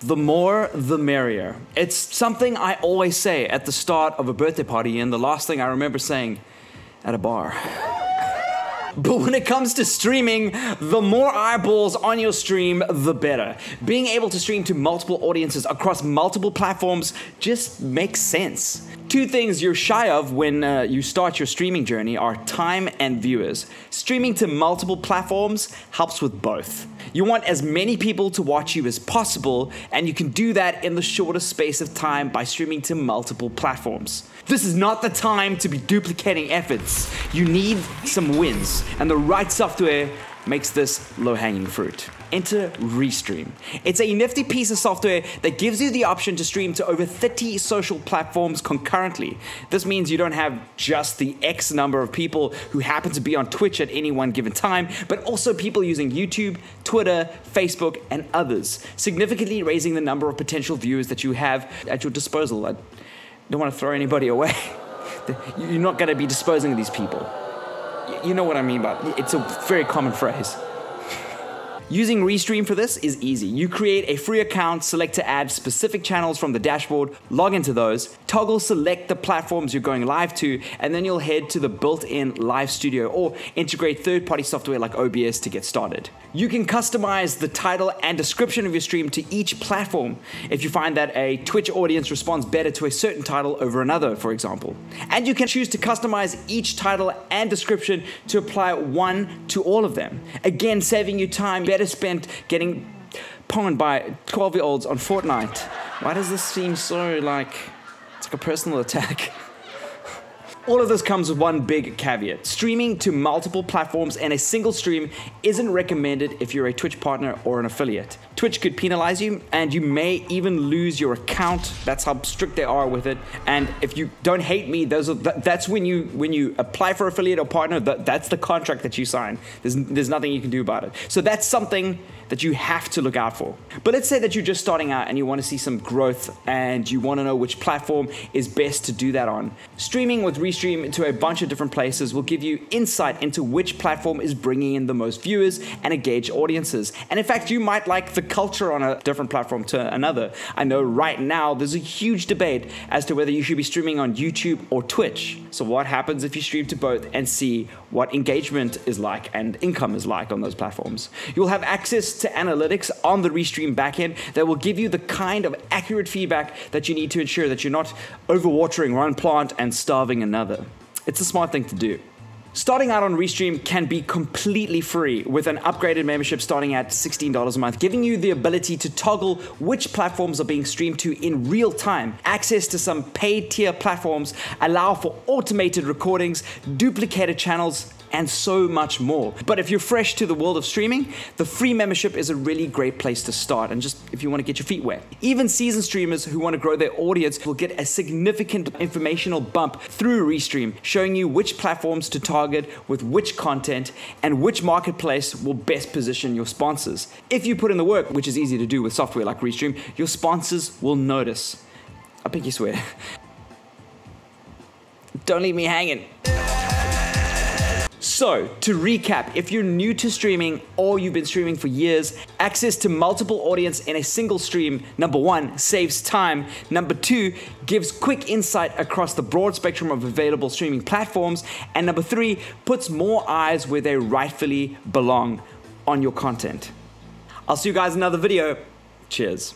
The more, the merrier. It's something I always say at the start of a birthday party and the last thing I remember saying at a bar. But when it comes to streaming, the more eyeballs on your stream, the better. Being able to stream to multiple audiences across multiple platforms just makes sense. Two things you're shy of when you start your streaming journey are time and viewers. Streaming to multiple platforms helps with both. You want as many people to watch you as possible, and you can do that in the shortest space of time by streaming to multiple platforms. This is not the time to be duplicating efforts. You need some wins, and the right software makes this low-hanging fruit. Enter Restream. It's a nifty piece of software that gives you the option to stream to over 30 social platforms concurrently. This means you don't have just the X number of people who happen to be on Twitch at any one given time, but also people using YouTube, Twitter, Facebook, and others, significantly raising the number of potential viewers that you have at your disposal. I don't want to throw anybody away. You're not going to be disposing of these people. You know what I mean by it. It's a very common phrase. Using Restream for this is easy. You create a free account, select to add specific channels from the dashboard, log into those, toggle select the platforms you're going live to, and then you'll head to the built-in live studio or integrate third-party software like OBS to get started. You can customize the title and description of your stream to each platform if you find that a Twitch audience responds better to a certain title over another, for example. And you can choose to customize each title and description to apply one to all of them. Again, saving you time better spent getting pwned by 12-year-olds on Fortnite. Why does this seem so like, it's like a personal attack? All of this comes with one big caveat. Streaming to multiple platforms and a single stream isn't recommended if you're a Twitch partner or an affiliate. Twitch could penalize you, and you may even lose your account. That's how strict they are with it. And if you don't hate me, those are that's when you apply for affiliate or partner, that's the contract that you sign. There's nothing you can do about it. So that's something that you have to look out for. But let's say that you're just starting out and you want to see some growth and you want to know which platform is best to do that on. Streaming with Restream to a bunch of different places will give you insight into which platform is bringing in the most viewers and engaged audiences. And in fact, you might like the culture on a different platform to another. I know right now there's a huge debate as to whether you should be streaming on YouTube or Twitch. So what happens if you stream to both and see what engagement is like and income is like on those platforms? You'll have access to analytics on the Restream backend that will give you the kind of accurate feedback that you need to ensure that you're not overwatering one plant and starving another. It's a smart thing to do. Starting out on Restream can be completely free with an upgraded membership starting at $16 a month, giving you the ability to toggle which platforms are being streamed to in real time. Access to some paid tier platforms allow for automated recordings, duplicated channels, and so much more. But if you're fresh to the world of streaming, the free membership is a really great place to start, and just if you want to get your feet wet. Even seasoned streamers who want to grow their audience will get a significant informational bump through Restream, showing you which platforms to target with which content and which marketplace will best position your sponsors. If you put in the work, which is easy to do with software like Restream, your sponsors will notice. I pinky swear. Don't leave me hanging. So, to recap, if you're new to streaming or you've been streaming for years, access to multiple audience in a single stream, #1, saves time. #2, gives quick insight across the broad spectrum of available streaming platforms. And #3, puts more eyes where they rightfully belong on your content. I'll see you guys in another video. Cheers.